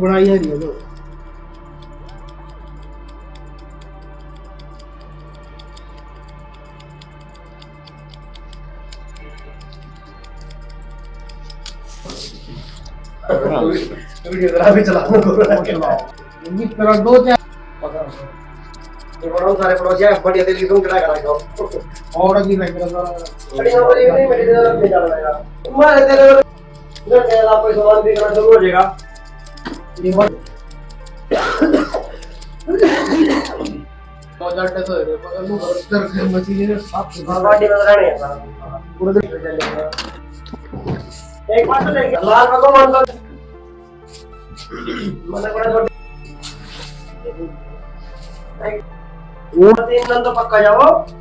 बनाई है जो भी चला और उधर से आपको सवाल भी करना शुरू हो जाएगा। तो जाते तो है पर वो उधर से मशीन साफ सुधारवा के नजर आने है पूरा दिन चलेगा। एक बार तो लेंगे लाल को मन कर मन बड़ा छोड़ एक वो 3 दिन तो पक्का जाओ।